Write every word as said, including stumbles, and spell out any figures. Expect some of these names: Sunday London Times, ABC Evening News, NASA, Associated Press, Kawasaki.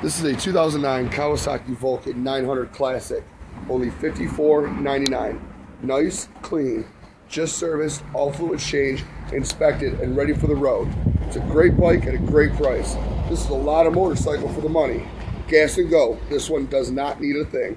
This is a two thousand nine Kawasaki Vulcan nine hundred Classic, only fifty-four ninety-nine. Nice, clean, just serviced, all fluid change, inspected, and ready for the road. It's a great bike at a great price. This is a lot of motorcycle for the money. Gas and go. This one does not need a thing.